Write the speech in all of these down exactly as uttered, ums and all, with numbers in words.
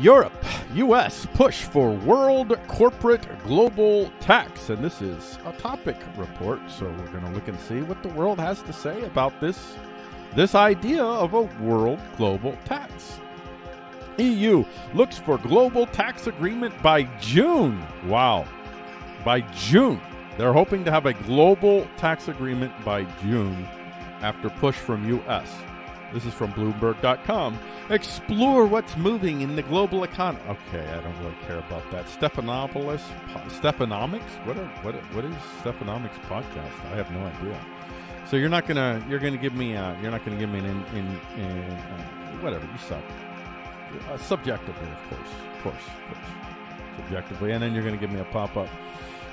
Europe, U S push for world corporate global tax. And this is a topic report, so we're going to look and see what the world has to say about this, this idea of a world global tax. E U looks for global tax agreement by June. Wow. By June. They're hoping to have a global tax agreement by June after push from U S This is from Bloomberg dot com. Explore what's moving in the global economy. Okay, I don't really care about that. Stephanomics, Stephanomics. What? Are, what? What is Stephanomics podcast? I have no idea. So you're not gonna you're gonna give me a, you're not gonna give me an in, in, in uh, whatever you suck. Uh, subjectively, of course, of course, of course, subjectively, and then you're gonna give me a pop up.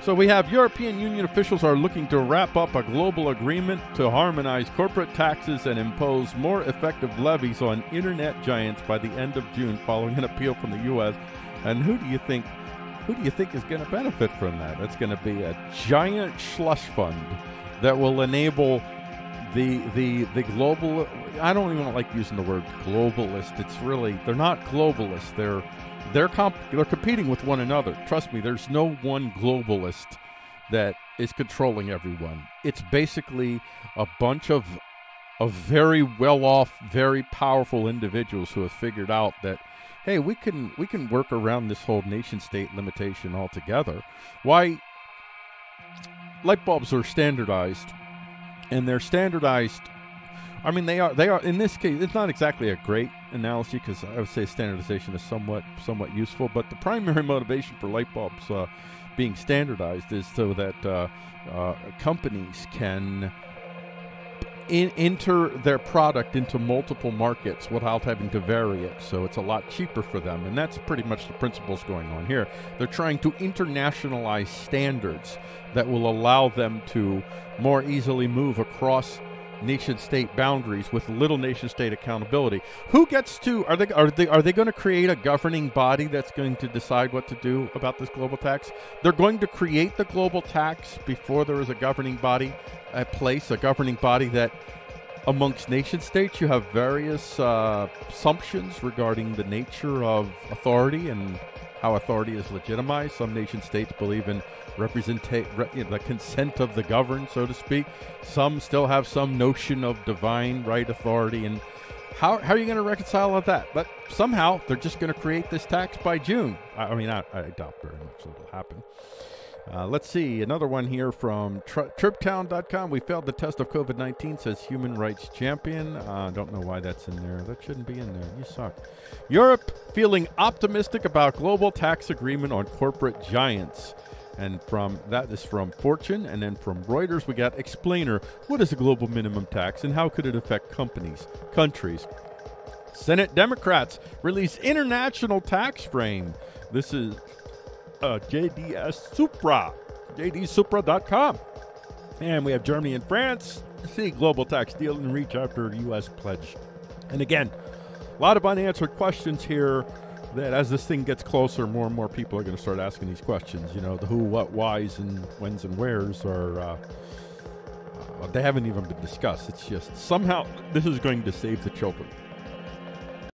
So we have European Union officials are looking to wrap up a global agreement to harmonize corporate taxes and impose more effective levies on internet giants by the end of June, following an appeal from the U S And who do you think, who do you think is going to benefit from that? It's going to be a giant slush fund that will enable the the the global. I don't even like using the word globalist. It's really they're not globalists. They're They're comp- they're competing with one another. Trust me, there's no one globalist that is controlling everyone. It's basically a bunch of, of very well-off, very powerful individuals who have figured out that, hey, we can we can work around this whole nation-state limitation altogether. Why? Light bulbs are standardized, and they're standardized. I mean, they are they are in this case. It's not exactly a great analogy because I would say standardization is somewhat somewhat useful. But the primary motivation for light bulbs uh, being standardized is so that uh, uh, companies can in- enter their product into multiple markets without having to vary it. So it's a lot cheaper for them, and that's pretty much the principles going on here. They're trying to internationalize standards that will allow them to more easily move across nation-state boundaries with little nation-state accountability. Who gets to? Are they? Are they? Are they going to create a governing body that's going to decide what to do about this global tax? They're going to create the global tax before there is a governing body at place, a governing body that, amongst nation-states, you have various uh, assumptions regarding the nature of authority and how authority is legitimized. Some nation-states believe in representa- re- the consent of the governed, so to speak. Some still have some notion of divine right authority. And how, how are you going to reconcile all that? But somehow they're just going to create this tax by June. I, I mean, I, I doubt very much that it'll happen. Uh, let's see. Another one here from tri- trip town dot com. We failed the test of COVID nineteen, says human rights champion. I uh, don't know why that's in there. That shouldn't be in there. You suck. Europe feeling optimistic about global tax agreement on corporate giants. And from that is from Fortune. And then from Reuters, we got explainer. What is a global minimum tax and how could it affect companies, countries? Senate Democrats release international tax frame. This is uh, J D S Supra, J D Supra dot com. And we have Germany and France. See global tax deal and reach after U S pledge. And again, a lot of unanswered questions here that as this thing gets closer, more and more people are going to start asking these questions. You know, the who, what, whys, and whens and wheres are, uh, uh, they haven't even been discussed. It's just somehow this is going to save the children.